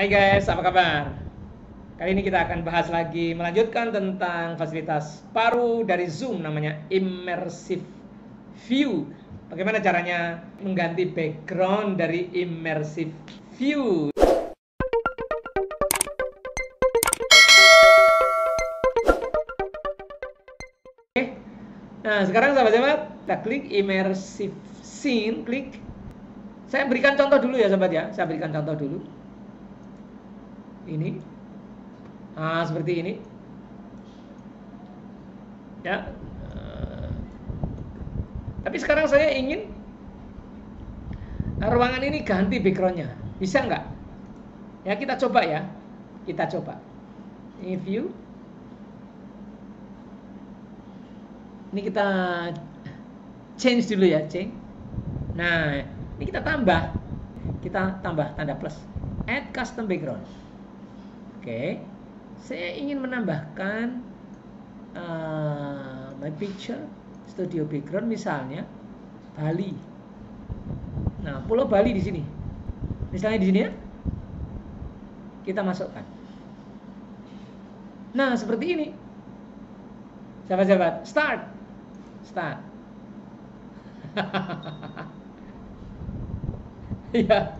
Hai guys, apa kabar? Kali ini kita akan bahas lagi, melanjutkan tentang fasilitas baru dari Zoom, namanya Immersive View. Bagaimana caranya mengganti background dari Immersive View? Oke. Nah, sekarang sahabat-sahabat, kita klik Immersive Scene, klik. Saya berikan contoh dulu ya sahabat ya, saya berikan contoh dulu. Ini seperti ini ya, tapi sekarang saya ingin ruangan ini ganti backgroundnya, bisa nggak ya? Kita coba ya, kita coba. Ini view, ini kita change dulu ya, change. Nah, ini kita tambah tanda plus, add custom background. Oke, saya ingin menambahkan my picture studio background, misalnya Bali. Nah, pulau Bali di sini, misalnya di sini ya, kita masukkan. Nah, seperti ini, sahabat-sahabat, start. Iya,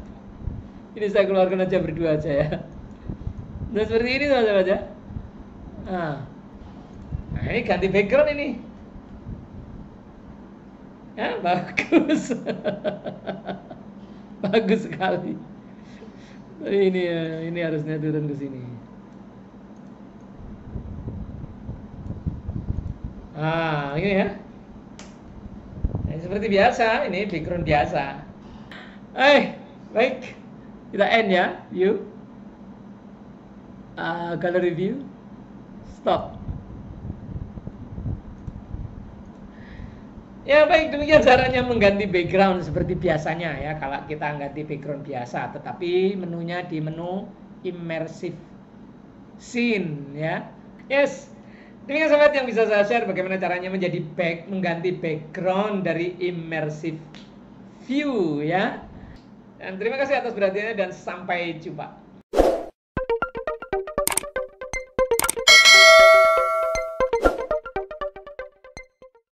ini saya keluarkan aja berdua aja ya. Nah, seperti ini sahabat-sahabat ya. Nah, ini ganti background ini. Ya, bagus. Bagus sekali. Ini ya, ini harusnya turun ke sini. Ini ya. Nah, seperti biasa, ini background biasa. Baik. Kita end ya, view. Gallery view, stop. Ya baik, demikian caranya mengganti background seperti biasanya ya. Kalau kita ganti background biasa, tetapi menunya di menu Immersive Scene ya. Yes, demikian sahabat yang bisa saya share bagaimana caranya mengganti background dari Immersive View ya. Dan terima kasih atas perhatiannya dan sampai jumpa.